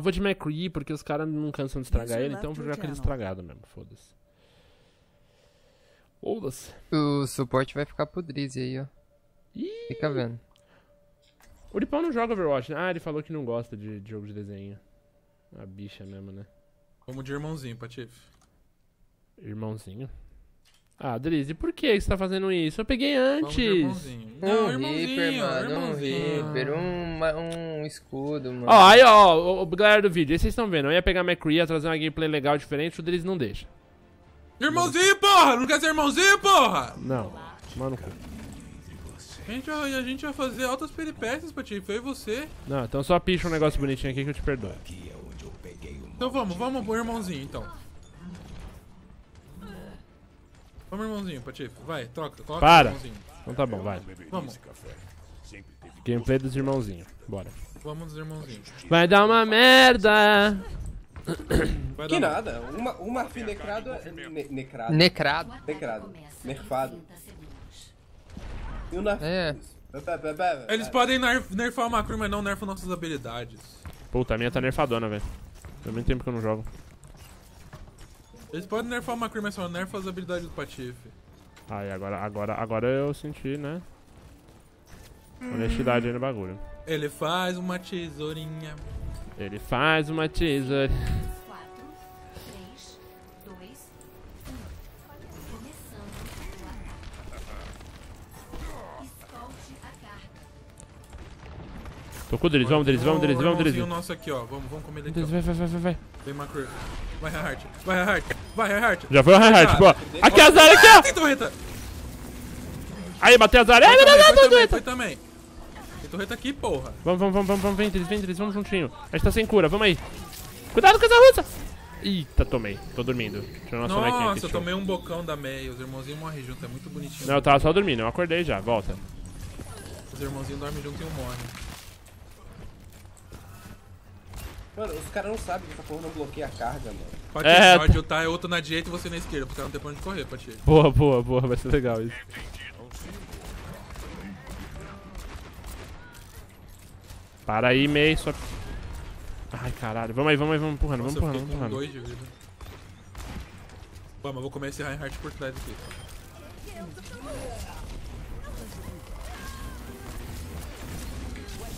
Eu vou de McCree porque os caras não cansam de estragar ele, então eu vou jogar aquele estragado mesmo, foda-se. Foda-se. O suporte vai ficar pro Drizzy aí, ó. Ih. Fica vendo. O Lipão não joga Overwatch, né? Ah, ele falou que não gosta de jogo de desenho. Uma bicha mesmo, né? Vamos de irmãozinho, Patife. Irmãozinho? Ah, Drizzy, por que você tá fazendo isso? Eu peguei antes! Irmãozinho. Não, irmãozinho, Reaper, um escudo, mano. Ó, aí, ó, galera do vídeo, aí vocês estão vendo. Eu ia pegar McCree, ia trazer uma gameplay legal diferente, o Drizzy não deixa. Irmãozinho, porra! Não quer ser irmãozinho, porra! Não, mano. A gente vai fazer altas peripécias, Patife, eu e você. Não, então só picha um negócio bonitinho aqui que eu te perdoo. Então vamos pro irmãozinho, então. Vamos, irmãozinho, Patife. Vai, troca. Para! Então tá bom, vai. Vamos. Gameplay dos irmãozinhos. Bora. Vamos dos irmãozinhos. Vai dar uma merda! Vai que dar nada. Um marfim necrado é necrado. Nerfado. E o narf... É. Eles podem nerfar o Macro, mas não nerfam nossas habilidades. Puta, a minha tá nerfadona, velho. Tem muito tempo que eu não jogo. Eles podem nerfar uma crime, mas só nerfa as habilidades do Patife. Ah, e agora eu senti, né? Honestidade aí no bagulho. Ele faz uma tesourinha. Ele faz uma tesoura. 4, 3, 2, 1. Começando o ataque. Escolte a carga. Tô com o Drizzy, vamos, Drizzy. Nosso aqui, ó. Vamos comer daqui. Vai. Vem, Macro. Vai, Reinhardt. Já foi o Reinhardt, pô. Aqui a Zara, aqui, ó. Aí, bateu a Zara. Ai, meu Deus, foi também. Tem torreta aqui, porra. Vamos, vem, Drizzy, vamos juntinho. A gente tá sem cura, vamos aí. Cuidado com essa russa. Eita, tomei. Tô dormindo. Nossa, eu tomei um bocão da Mei. Os irmãozinhos morrem junto, é muito bonitinho. Não, eu tava só dormindo, eu acordei já, volta. Os irmãozinhos dormem junto e um morre. Mano, os caras não sabem que essa porra não bloqueia a carga, mano. Pode ajudar, eu tô na direita e você na esquerda, porque não tem pra onde correr, Pati. Boa, vai ser legal isso. Para aí, Mei, só... Ai, caralho. Vamos empurrando. Nossa, vamos empurrando. 2 de vida. Pô, mas eu vou comer esse Reinhardt por trás aqui.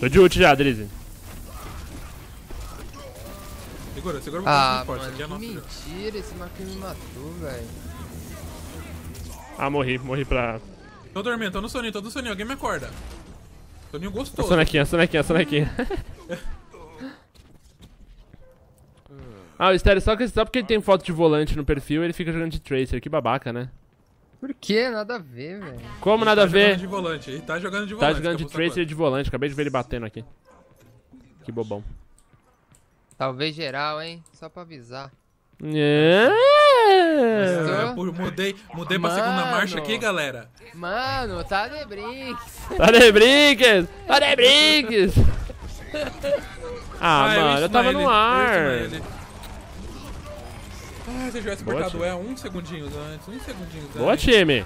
Tô de ult já, Drizzy. Segura o botão de suporte, mano, aqui é nosso. Mentira, esse Macri me matou, velho. Ah, morri pra... Tô dormindo, tô no soninho, alguém me acorda. Soninho gostoso. Sonequinha. Ah, o Stereo só porque ele tem foto de volante no perfil, ele fica jogando de Tracer, que babaca, né? Por que? Nada a ver, velho. Como nada a ver? Ele tá jogando de volante. Tá jogando de Tracer e de volante, acabei de ver ele batendo aqui. Que bobão. Talvez geral, hein? Só pra avisar. Mudei pra segunda marcha aqui, galera. Mano, tá de brinques! Ah, mano, eu tava no ar. Ah, se eu tivesse marcado é um segundinho antes. Boa, time.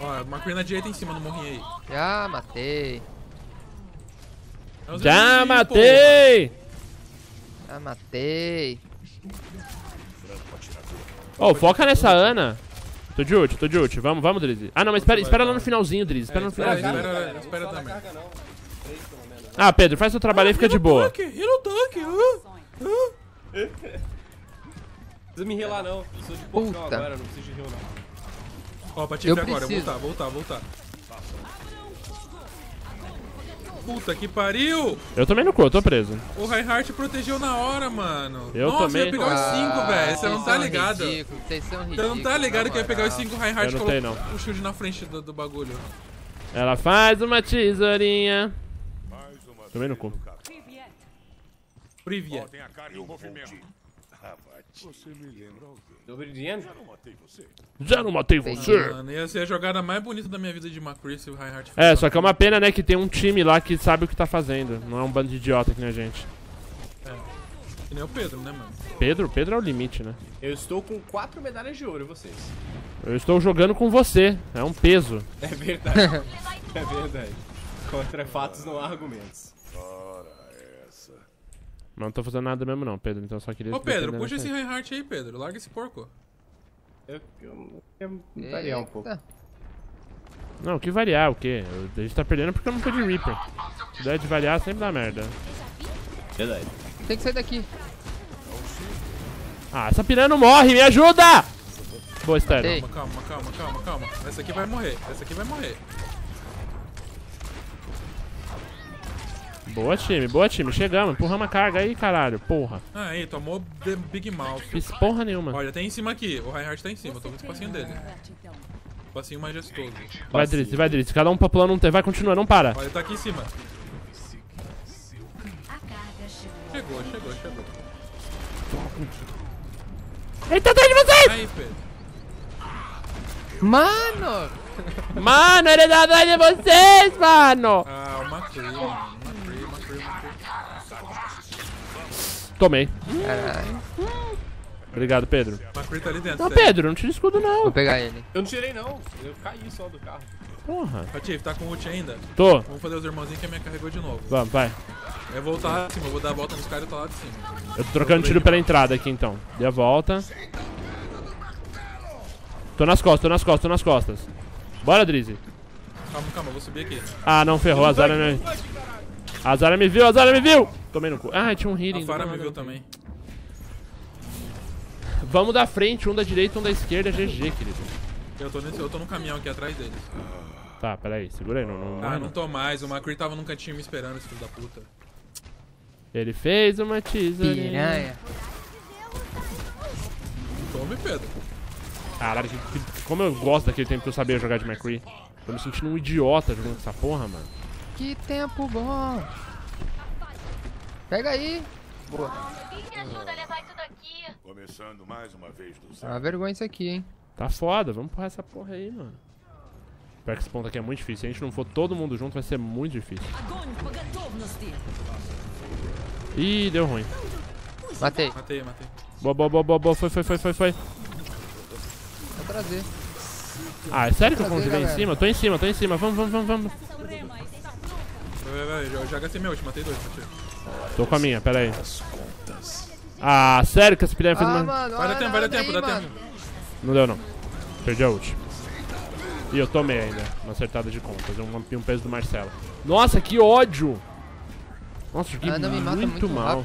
Ó, marquei na direita em cima, não morri aí. Já matei. Já matei! Oh, foca nessa Ana! Tô de ult, vamos, Drizzy. Ah, não, mas espera lá no finalzinho, Drizzy. Espera também. Ah, Pedro, faz seu trabalho aí e fica de boa. Não precisa me rilar, não. Eu sou de portão agora, não preciso de rir, não. Ó, Patife agora, voltar. Puta que pariu! Eu tomei no cu, eu tô preso. O Reinhardt protegeu na hora, mano. Nossa, eu ia pegar os 5, velho. Você não tá ligado. Você não tá ligado que eu ia pegar os 5, o Reinhardt colocou o shield na frente do bagulho. Ela faz uma tesourinha. Tomei no cu. Privia. Já não matei você. Mano, essa é a jogada mais bonita da minha vida de McCree, se o Reinhardt. Só que é uma pena, né, que tem um time lá que sabe o que tá fazendo. Não é um bando de idiota que nem a gente. É. Que nem o Pedro, né, mano? Pedro é o limite, né? Eu estou com 4 medalhas de ouro, vocês. Eu estou jogando com você. É um peso. É verdade. Contra fatos não há argumentos. Nossa. Mas não tô fazendo nada mesmo não, Pedro, então só queria... Ô Pedro, puxa esse Reinhardt aí, Pedro. Larga esse porco. Eu variar um pouco. Não, que variar, o quê? A gente tá perdendo porque eu não tô de Reaper. Se der de variar, sempre dá merda. Verdade. Tem que sair daqui. Ah, essa piranha não morre, me ajuda! Boa, Stereo. Calma. Essa aqui vai morrer, boa, time, chegamos, empurramos a carga aí, caralho, porra. Ah, aí, tomou Big Mouth. Fiz porra nenhuma. Olha, tem em cima aqui, o Reinhardt tá em cima, eu tô com o espacinho dele. Espacinho majestoso. Vai, Drizzy, cada um papulando um T, vai, continua, não para. Olha, ele tá aqui em cima. Chegou. Ele tá atrás de vocês! Aí, Pedro. Mano, ele tá atrás de vocês, mano! Ah, o McCree. Tomei. Caralho. Obrigado, Pedro. McCree tá ali dentro. Não, Pedro, não tira escudo, não. Vou pegar ele. Eu não tirei, não. Eu caí só do carro. Porra. Ó, Tiff, tá com ult ainda? Tô. Vamos fazer os irmãozinhos que a minha carregou de novo. Vamos, vai. Eu vou voltar lá de cima. Eu vou dar a volta nos caras e tá lá de cima. Eu tô trocando tiro pela entrada aqui, então. Dei a volta. Tô nas costas, Bora, Drizzy. Calma, eu vou subir aqui. Ah, não, ferrou. A Zara me... a Zara me viu! Tomei no cu. Ah, tinha um healing. A Pharah me viu também. Vamos da frente, um da direita, um da esquerda, GG, querido. Eu tô no caminhão aqui atrás deles. Tá, peraí, segura aí, não tô mais, o McCree tava num cantinho me esperando, esse filho da puta. Ele fez uma tesourinha. Piranha. Tome, Pedro. Caralho, como eu gosto daquele tempo que eu sabia jogar de McCree. Tô me sentindo um idiota jogando com essa porra, mano. Que tempo bom. Pega aí. Boa. Quem que ajuda a levar isso daqui? Começando mais uma vez do zero. Tá uma vergonha isso aqui, hein? Tá foda, vamos porrar essa porra aí, mano. Pior que esse ponto aqui é muito difícil. Se a gente não for todo mundo junto, vai ser muito difícil. Ih, deu ruim. Matei. Boa. Foi. Vou trazer. Ah, é sério que eu vou jogar em cima? Tô em cima. Vamos. Eu já gastei minha ult, matei dois. Tô com a minha, pera aí. Ah, sério que essa piranha fez uma... Mano, vai dar tempo. Não deu não. Perdi a ult. E eu tomei ainda, uma acertada de contas, um peso do Marcelo. Nossa, que ódio! Nossa, joguei muito mal. A Ana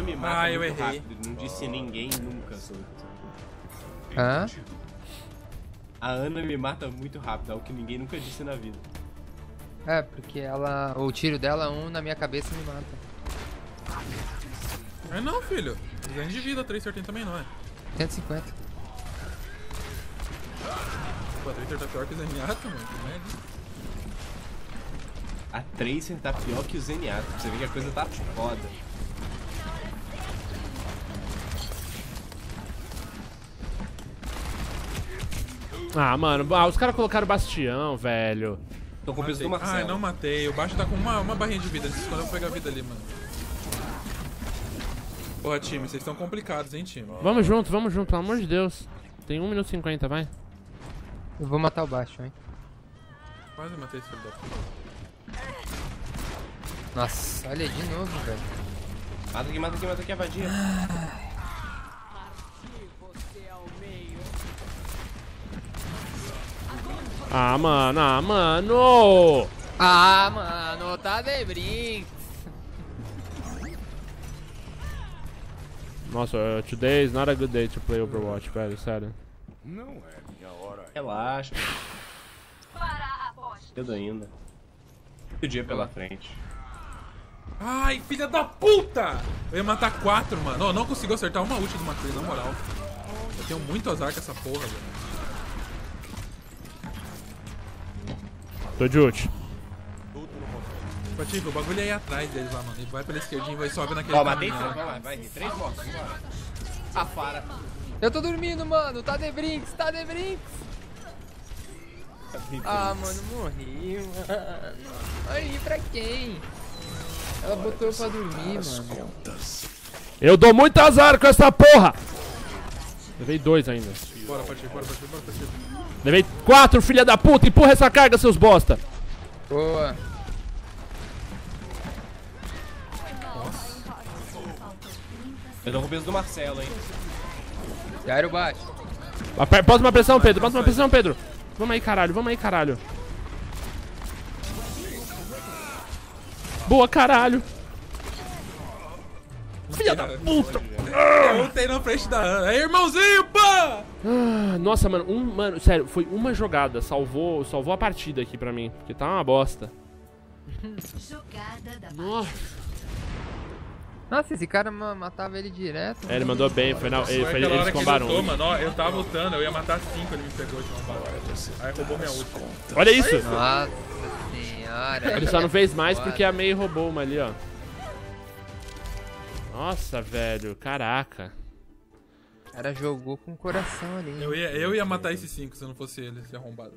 me mata muito rápido, não disse ninguém nunca sobre isso. Hã? A Ana me mata muito rápido, algo que ninguém nunca disse na vida. É, porque ela... O tiro dela, um na minha cabeça me mata. É não, filho. Ganho de vida, Tracer tem também, não é? 150. Pô, a Tracer tá pior que o Zenyatta, mano. Que merda. A Tracer tá pior que o Zenyatta. Você vê que a coisa tá foda. Ah, mano. Ah, os caras colocaram o Bastião, velho. Tô com o peso do Marcelo. Ah, não matei. O Bastion tá com uma barrinha de vida. Antes de eu pegar a vida ali, mano. Porra, time, vocês estão complicados, hein, time? Vamos junto, pelo amor de Deus. Tem 1 minuto e 50, vai. Eu vou matar o Bastion, hein. Quase matei esse filho da puta. Nossa, olha de novo, velho. Mata aqui, a vadia. Ah, mano! Ah, mano, tá de brinco. Nossa, today is not a good day to play Overwatch, velho, sério. Não é minha hora. Relaxa. Cedo ainda. O dia pela frente. Ai, filha da puta! Eu ia matar 4, mano. Eu não consigo acertar uma ult do McCree, na moral. Eu tenho muito azar com essa porra, velho. Tô de ult. Tipo, o bagulho é aí atrás deles lá, mano. Ele vai pela esquerdinha e vai sobe naquele caminho. Ó, matei, vai, 3 blocos. A Pharah. Eu tô dormindo, mano. Tá de brinks. Ah, mano, morri, mano. Aí, pra quem? Ela botou eu pra dormir, mano. Eu dou muito azar com essa porra. Levei 2 ainda. Bora, Pati, bora. Levei 4, filha da puta. Empurra essa carga, seus bosta. Boa. Nossa. Eu dou o peso do Marcelo, hein. Jairo bate. Bota uma pressão, Pedro. Bota uma pressão, Pedro. Vamos aí, caralho. Vamos aí, caralho. Boa, caralho. Filha da puta! Eu lutei na frente da Ana. Aí, irmãozinho, pá! Ah, nossa, mano, mano, sério, foi uma jogada. Salvou a partida aqui pra mim. Porque tá uma bosta. Jogada da nossa, esse cara matava ele direto. É, ele mandou bem, foi na. Eles combaram. Eu tava lutando, eu ia matar 5, ele me pegou de uma bala. Aí roubou minha ult. Olha isso! Nossa senhora! Ele só não fez mais porque a Mei roubou uma ali, ó. Nossa, velho, caraca. O cara jogou com o coração ali. Eu ia matar esses 5 se não fosse ele, esse arrombado.